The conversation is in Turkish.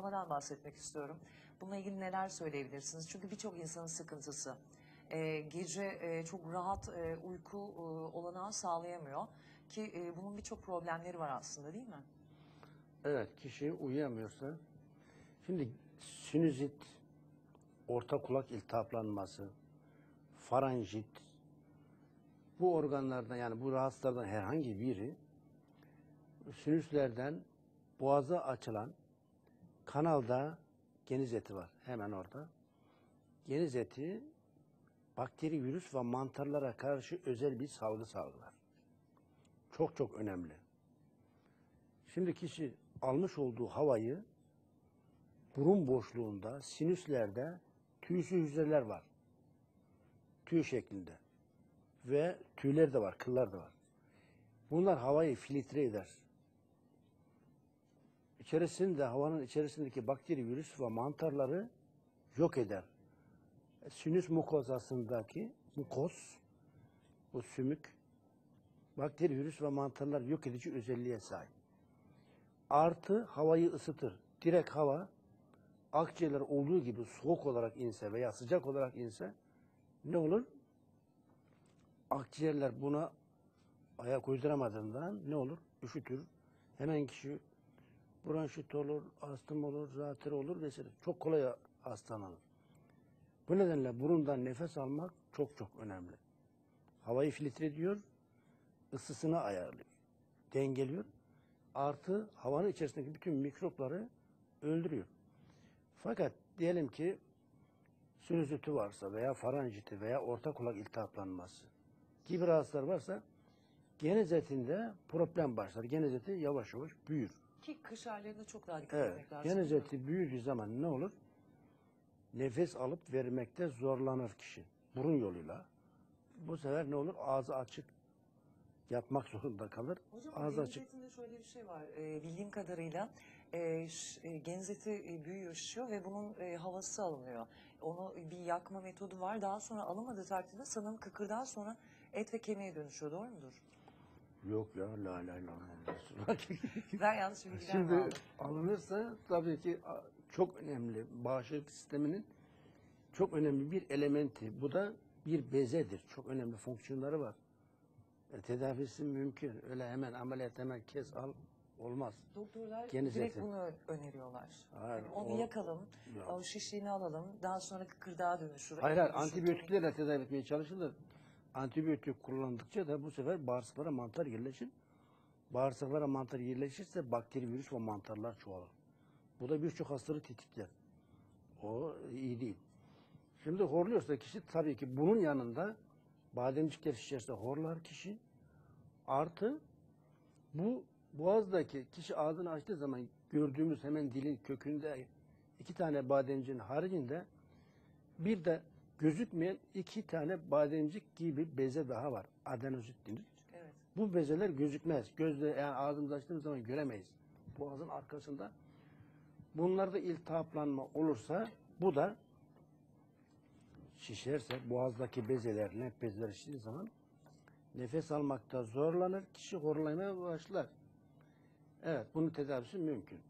uygulamadan bahsetmek istiyorum. Bununla ilgili neler söyleyebilirsiniz? Çünkü birçok insanın sıkıntısı. Gece çok rahat uyku olanağı sağlayamıyor ki bunun birçok problemleri var aslında, değil mi? Evet, kişi uyuyamıyorsa. Şimdi sinüzit, orta kulak iltihaplanması, farenjit, bu organlardan, yani bu rahatsızlardan herhangi biri sinüslerden boğaza açılan kanalda geniz eti var hemen orada. Geniz eti bakteri, virüs ve mantarlara karşı özel bir salgı sağlar. Çok çok önemli. Şimdi kişi almış olduğu havayı burun boşluğunda, sinüslerde tüysü hücreler var. Tüy şeklinde. Ve tüyler de var, kıllar da var. Bunlar havayı filtre eder. İçerisinde, havanın içerisindeki bakteri, virüs ve mantarları yok eder. Sinüs mukozasındaki mukoz, bu sümük, bakteri, virüs ve mantarlar yok edici özelliğe sahip. Artı havayı ısıtır. Direkt hava akciğerler olduğu gibi soğuk olarak inse veya sıcak olarak inse ne olur? Akciğerler buna ayak uyduramadığından ne olur? Üşütür. Hemen kişi bronşit olur, astım olur, zatır olur vesaire. Çok kolay hastalanır. Bu nedenle burundan nefes almak çok çok önemli. Havayı filtre ediyor, ısısını ayarlıyor, dengeliyor. Artı havanın içerisindeki bütün mikropları öldürüyor. Fakat diyelim ki sinüziti varsa veya farenjiti veya orta kulak iltihaplanması gibi rahatsızlar varsa geniz etinde problem başlar. Geniz eti yavaş yavaş büyür. Ki kış aylarında çok daha dikkat etmek lazım. Geniz eti büyüdüğü zaman ne olur? Nefes alıp vermekte zorlanır kişi. Burun yoluyla. Bu sefer ne olur? Ağzı açık yapmak zorunda kalır. Hocam, ağzı açık. Geniz etinde şöyle bir şey var. Bildiğim kadarıyla geniz eti büyüyor, şişiyor ve bunun havası alınıyor. Onu bir yakma metodu var. Daha sonra alamadığı takdirde sanırım kıkırdan sonra et ve kemiğe dönüşüyor. Doğru mudur? Yok ya, la la la. Ben yanlış bir bilgiler aldım. Şimdi alınırsa tabii ki çok önemli. Bağışıklık sisteminin çok önemli bir elementi. Bu da bir bezedir. Çok önemli fonksiyonları var. Tedavisi mümkün. Öyle hemen ameliyat, hemen kes al olmaz. Doktorlar geniz direkt eti. Bunu öneriyorlar. Hayır, yani onu yakalım, o şişliğini alalım, daha sonra kıkırdağa dönüşür. Hayır, antibiyotiklerle tedavi etmeye çalışılır. Antibiyotik kullandıkça da bu sefer bağırsaklara mantar yerleşir. Bağırsaklara mantar yerleşirse bakteri, virüs ve mantarlar çoğalır. Bu da birçok hastalığı tetikler. O iyi değil. Şimdi horluyorsa kişi tabii ki bunun yanında bademcikler şişerse horlar kişi. Artı bu boğazdaki kişi ağzını açtığı zaman gördüğümüz hemen dilin kökünde 2 tane bademciğin haricinde bir de gözükmeyen 2 tane bademcik gibi beze daha var. Adenosit denir. Evet. Bu bezeler gözükmez. Gözle, yani ağzımızı açtığımız zaman göremeyiz. Boğazın arkasında. Bunlarda iltihaplanma olursa bu da şişerse boğazdaki bezeler, lenf bezeler şiştiği zaman nefes almakta zorlanır. Kişi horlamaya başlar. Evet, bunun tedavisi mümkün.